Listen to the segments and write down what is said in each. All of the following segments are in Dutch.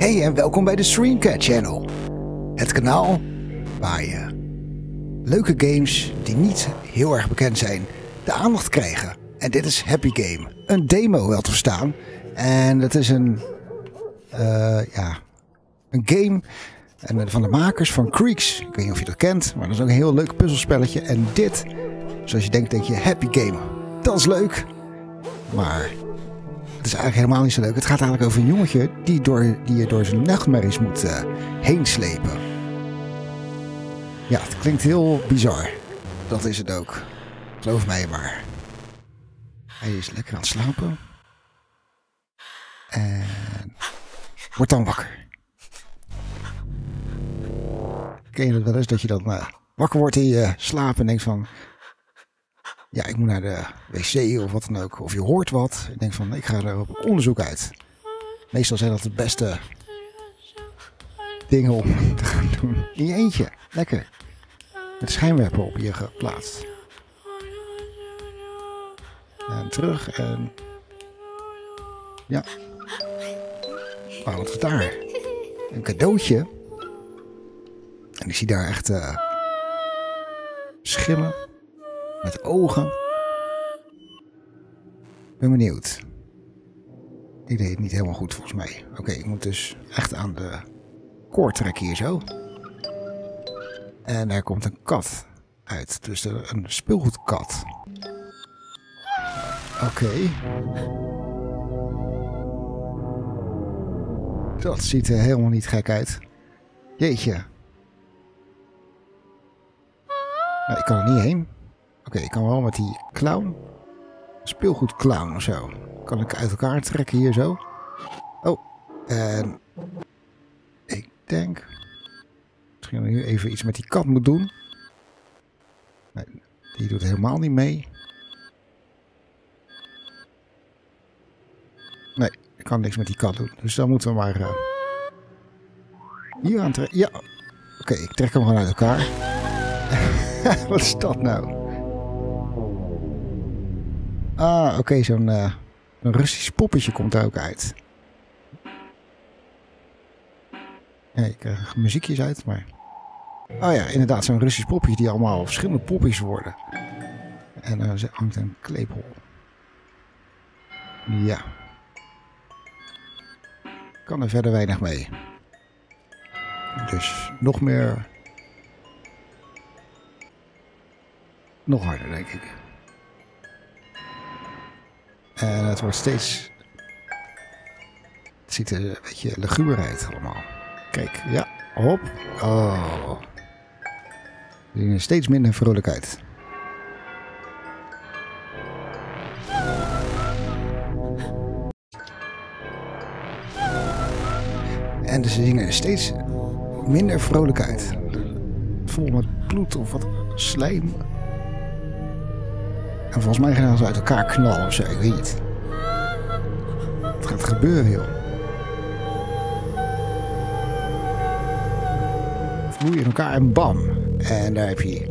Hey en welkom bij de Streamcat Channel. Het kanaal waar je leuke games die niet heel erg bekend zijn de aandacht krijgen. En dit is Happy Game. Een demo wel te verstaan. En het is een game van de makers van Creaks. Ik weet niet of je dat kent, maar dat is ook een heel leuk puzzelspelletje. En dit, zoals je denkt, denk je Happy Game. Dat is leuk. Maar het is eigenlijk helemaal niet zo leuk. Het gaat eigenlijk over een jongetje die je door zijn nachtmerries moet heen slepen. Ja, het klinkt heel bizar. Dat is het ook. Geloof mij maar. Hij is lekker aan het slapen. En wordt dan wakker. Ken je dat wel eens? Dat je dan wakker wordt in je slaap en denkt van... Ja, ik moet naar de wc of wat dan ook. Of je hoort wat. Ik denk van, ik ga er op onderzoek uit. Meestal zijn dat de beste dingen om te gaan doen. In je eentje. Lekker. Met schijnwerper op je geplaatst. En terug en... Ja. Oh, wat is daar? Een cadeautje. En ik zie daar echt... schimmen. Met ogen. Ik ben benieuwd. Ik deed het niet helemaal goed volgens mij. Oké, ik moet dus echt aan de koord trekken hier zo. En daar komt een kat uit. Dus een speelgoedkat. Oké. Dat ziet er helemaal niet gek uit. Jeetje. Nou, ik kan er niet heen. Oké, ik kan wel met die clown. Speelgoedclown of zo. Kan ik uit elkaar trekken hier zo. Oh, en... Ik denk... Misschien nu even iets met die kat moet doen. Nee, die doet helemaal niet mee. Nee, ik kan niks met die kat doen. Dus dan moeten we maar... hier aan trekken. Ja, oké, ik trek hem gewoon uit elkaar. Wat is dat nou? Ah, oké, zo'n een Russisch poppetje komt er ook uit. Ja, ik krijg muziekjes uit, maar... Oh ja, inderdaad, zo'n Russisch poppetje die allemaal verschillende poppies worden. En er hangt een kleephol. Ja. Kan er verder weinig mee. Dus nog meer... Nog harder, denk ik. En het wordt steeds... Het ziet er een beetje luguber uit allemaal. Kijk, ja, hop. Oh. Het ziet er steeds minder vrolijk uit. En ze zien er steeds minder vrolijk uit. Vol met bloed of wat slijm. En volgens mij gaan ze uit elkaar knallen of zo, ik weet niet. Wat gaat gebeuren, joh? Vloeien in elkaar en bam. En daar heb je...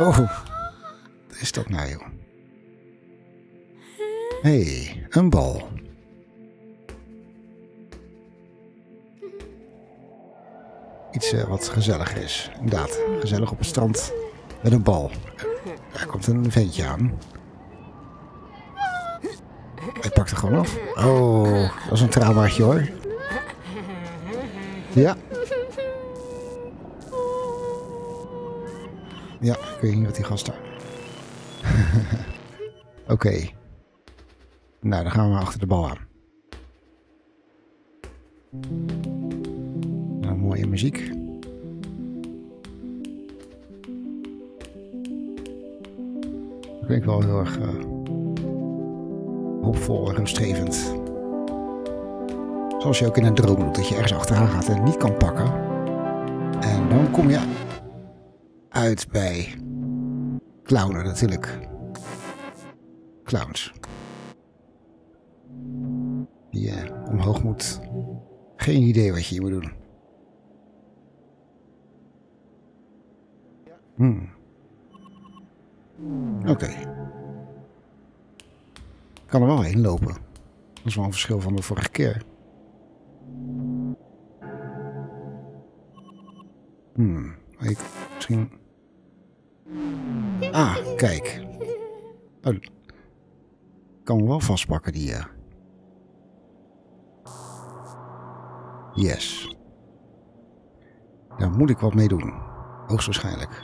Oh, wat is dat nou, joh? Hé, een bal. Iets wat gezellig is. Inderdaad, gezellig op het strand met een bal. Daar komt een ventje aan. Hij pakt er gewoon af. Oh, dat is een traumaatje hoor. Ja. Ja, ik weet niet wat die gast daar... Oké. Nou, dan gaan we achter de bal aan. Nou, mooie muziek. Dat klinkt wel heel erg hoopvol en rustgevend. Zoals je ook in een droom doet, dat je ergens achteraan gaat en niet kan pakken. En dan kom je uit bij clownen natuurlijk. Clowns. Die omhoog moet. Geen idee wat je hier moet doen. Oké. Ik kan er wel heen lopen. Dat is wel een verschil van de vorige keer. Ik misschien... Ah, kijk. Oh, kan me wel vastpakken, die ja. Yes. Daar moet ik wat mee doen. Hoogstwaarschijnlijk.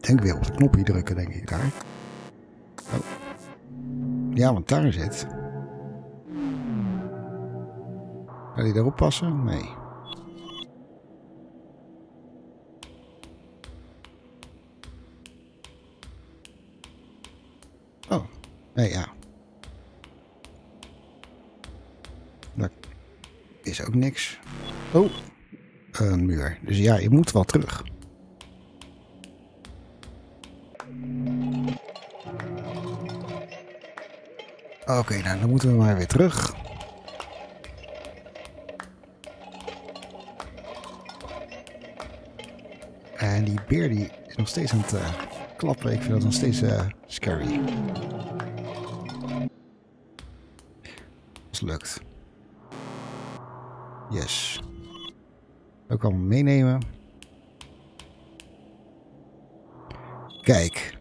Denk weer op het knopje drukken, denk ik daar. Oh. Ja, want daar is het. Kan hij daarop passen? Nee. Oh, nee, ja. Dat is ook niks. Oh, een muur. Dus ja, je moet wel terug. Oké, nou dan moeten we maar weer terug. En die beer die is nog steeds aan het klappen. Ik vind dat nog steeds scary. Het lukt. Yes. Dat kan hem meenemen. Kijk.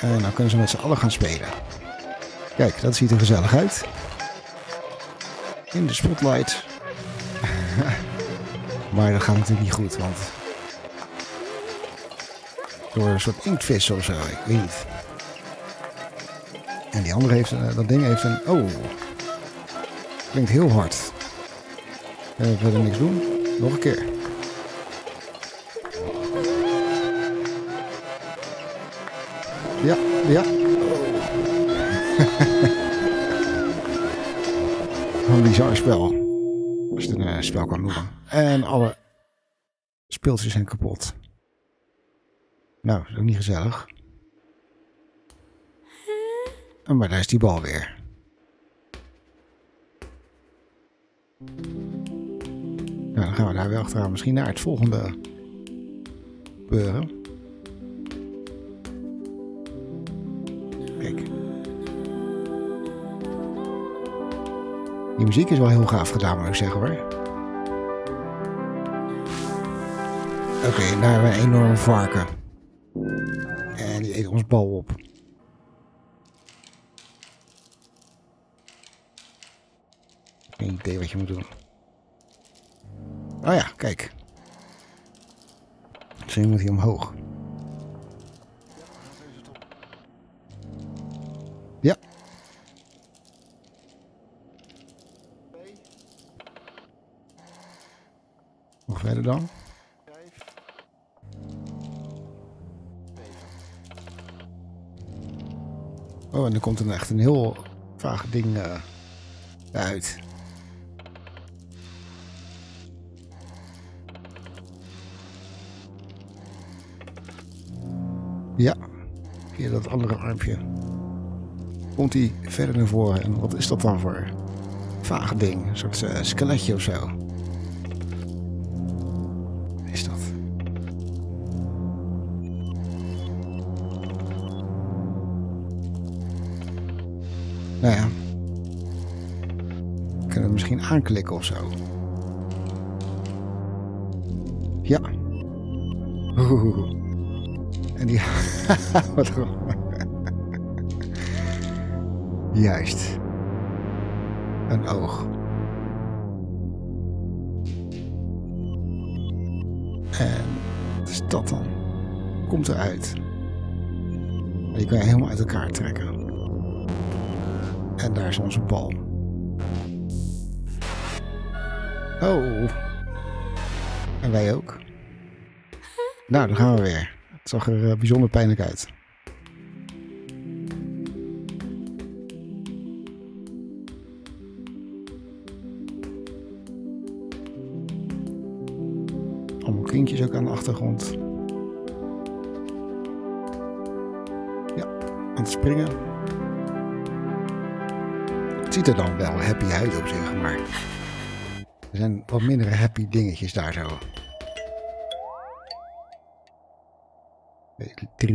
En dan kunnen ze met z'n allen gaan spelen. Kijk, dat ziet er gezellig uit. In de spotlight. Maar dat gaat natuurlijk niet goed, want... door een soort inktvis of zo, ik weet niet. En die andere heeft, dat ding heeft een... Oh! Klinkt heel hard. Kunnen we verder niks doen? Nog een keer. Ja, ja. Een bizar spel. Als je het een spel kan noemen. En alle speeltjes zijn kapot. Nou, dat is ook niet gezellig. Maar daar is die bal weer. Nou, dan gaan we daar weer achteraan. Misschien naar het volgende gebeuren. Kijk. Die muziek is wel heel gaaf gedaan, moet ik zeggen hoor. Oké, daar hebben we een enorme varken. En die eet ons bal op. Geen idee wat je moet doen. Oh ja, kijk. Misschien moet hij omhoog. Ja. Nog verder dan? Oh, en er komt dan echt een heel vaag ding uit. Ja, via dat andere armpje. Komt hij verder naar voren. En wat is dat dan voor vaag ding? Een soort skeletje of zo. Wat is dat? Nou ja. We kunnen het misschien aanklikken of zo. Ja. Oeh. En die... Wat gewoon. Juist. Een oog. En... wat is dat dan? Komt eruit. Die kan je helemaal uit elkaar trekken. En daar is onze bal. Oh. En wij ook. Nou, daar gaan we weer. Het zag er bijzonder pijnlijk uit. Allemaal kindjes ook aan de achtergrond. Ja, aan het springen. Ziet er dan wel happy uit op, zeg maar. Er zijn wat mindere happy dingetjes daar zo. 3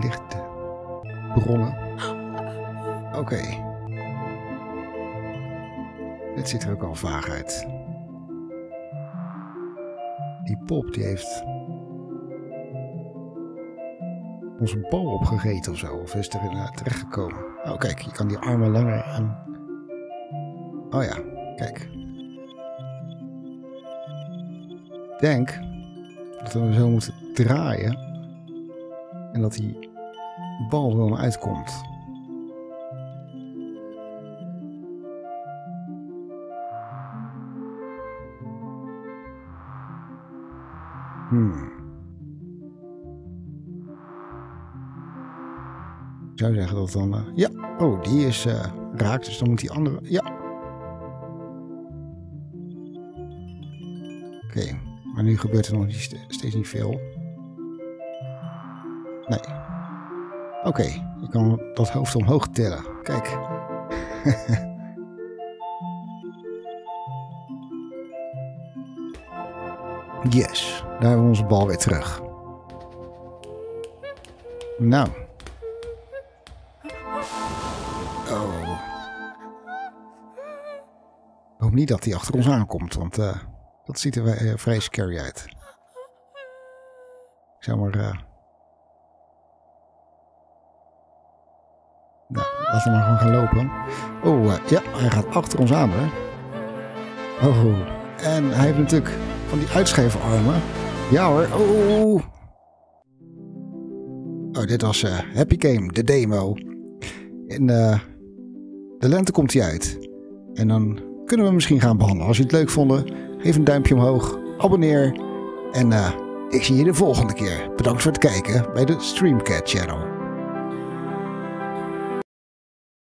lichten. bronnen. Oké. Het ziet er ook al vaag uit. Die pop die heeft onze bal opgegeten of zo. Of is er inderdaad terechtgekomen. Oh kijk, je kan die armen langer aan. Oh ja, kijk. Ik denk dat we hem zo moeten draaien. En dat die bal er dan uitkomt. Ik zou zeggen dat dan... ja, oh, die is raakt, dus dan moet die andere... Ja. Oké, maar nu gebeurt er nog steeds niet veel. Nee. Oké, je kan dat hoofd omhoog tillen. Kijk. Yes, daar hebben we onze bal weer terug. Nou. Oh. Ik hoop niet dat hij achter ons aankomt, want dat ziet er vrij scary uit. Ik zou maar... Nou, laten we maar gewoon gaan lopen. Oh, ja, hij gaat achter ons aan, hè. Oh, en hij heeft natuurlijk... van die uitscheve armen. Ja hoor. Oh, dit was Happy Game, de demo. In de lente komt hij uit. En dan kunnen we hem misschien gaan behandelen. Als jullie het leuk vonden, geef een duimpje omhoog. Abonneer. En ik zie je de volgende keer. Bedankt voor het kijken bij de Streamcat Channel.